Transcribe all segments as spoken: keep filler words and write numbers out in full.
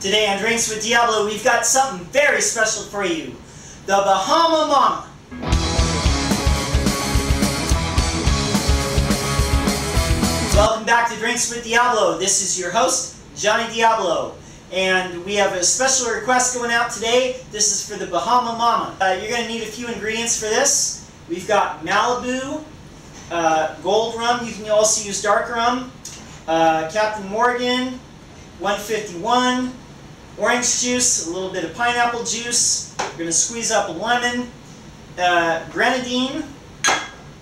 Today on Drinks with Diablo, we've got something very special for you. The Bahama Mama. Welcome back to Drinks with Diablo. This is your host, Johnny Diablo. And we have a special request going out today. This is for the Bahama Mama. Uh, you're going to need a few ingredients for this. We've got Malibu, uh, gold rum. You can also use dark rum. Uh, Captain Morgan, one fifty-one. Orange juice, a little bit of pineapple juice. We're going to squeeze up a lemon, uh, grenadine,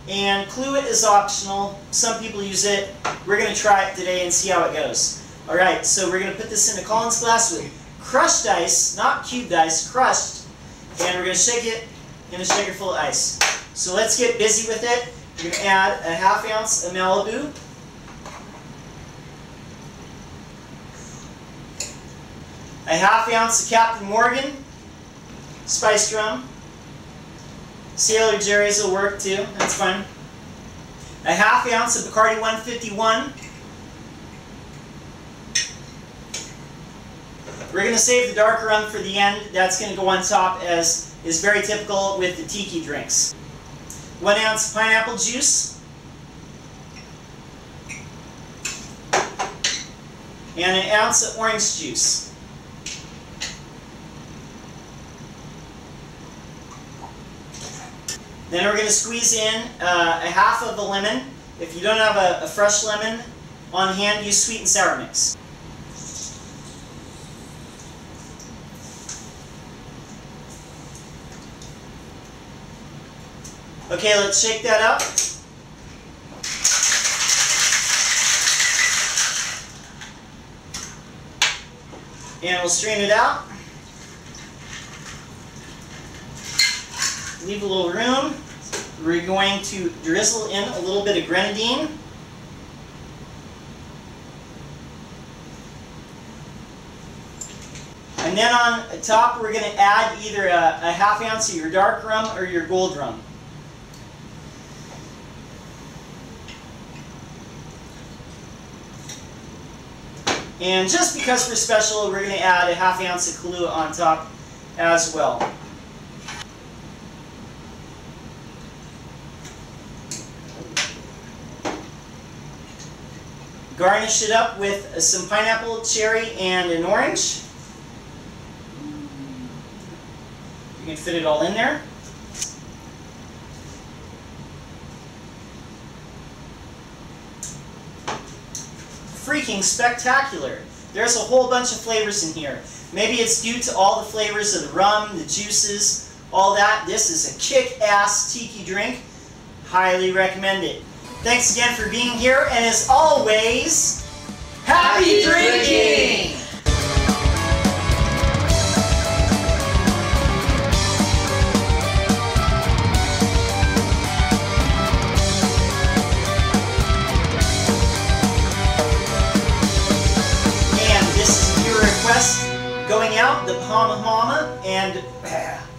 and Cluet is optional. Some people use it. We're going to try it today and see how it goes. All right, so we're going to put this in a Collins glass with crushed ice, not cubed ice, crushed, and we're going to shake it in a shaker full of ice. So let's get busy with it. We're going to add a half ounce of Malibu. A half ounce of Captain Morgan, spiced rum. Sailor Jerry's will work too, that's fine. A half ounce of Bacardi one fifty-one. We're going to save the dark rum for the end. That's going to go on top, as is very typical with the tiki drinks. One ounce of pineapple juice. And an ounce of orange juice. Then we're going to squeeze in uh, a half of a lemon. If you don't have a, a fresh lemon on hand, use sweet and sour mix. Okay, let's shake that up. And we'll strain it out. Leave a little room. We're going to drizzle in a little bit of grenadine. And then on top, we're going to add either a, a half ounce of your dark rum or your gold rum. And just because we're special, we're going to add a half ounce of Kahlua on top as well. Garnish it up with some pineapple, cherry, and an orange. You can fit it all in there. Freaking spectacular. There's a whole bunch of flavors in here. Maybe it's due to all the flavors of the rum, the juices, all that. This is a kick-ass tiki drink. Highly recommend it. Thanks again for being here, and as always, happy drinking! And this is your request going out, the Bahama Mama, and